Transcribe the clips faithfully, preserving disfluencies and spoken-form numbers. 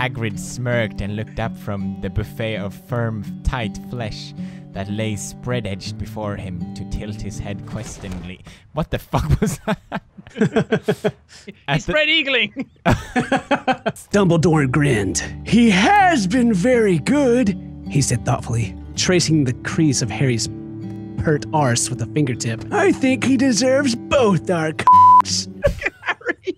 Hagrid smirked and looked up from the buffet of firm, tight flesh that lay spread-edged before him to tilt his head questioningly. What the fuck was that? He's spread-eagling! Dumbledore grinned. He has been very good, he said thoughtfully, tracing the crease of Harry's pert arse with a fingertip. I think he deserves both our c***s. Harry!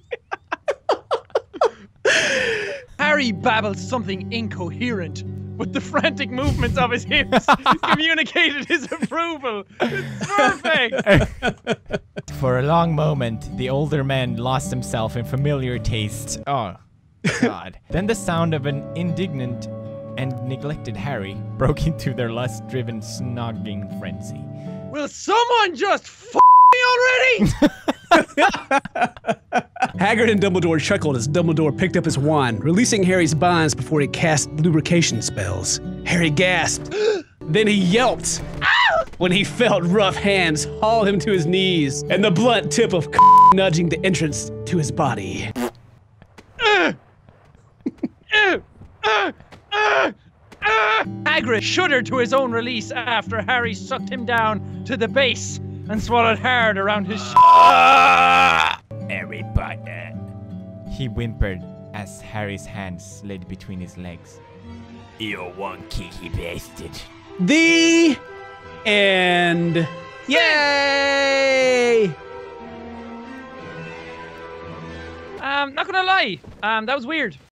Harry babbled something incoherent, but the frantic movements of his hips communicated his approval. It's perfect! For a long moment, the older man lost himself in familiar tastes. Oh, God. Then the sound of an indignant and neglected Harry broke into their lust-driven, snogging frenzy. Will someone just f*** me already? Hagrid and Dumbledore chuckled as Dumbledore picked up his wand, releasing Harry's bonds before he cast lubrication spells. Harry gasped. Then he yelped when he felt rough hands haul him to his knees and the blunt tip of nudging the entrance to his body. Uh, uh, uh, uh, uh. Hagrid shuddered to his own release after Harry sucked him down to the base and swallowed hard around his sh- Harry Potter, he whimpered as Harry's hand slid between his legs. You one kinky bastard. The end. Yay! Um, not gonna lie, um, that was weird.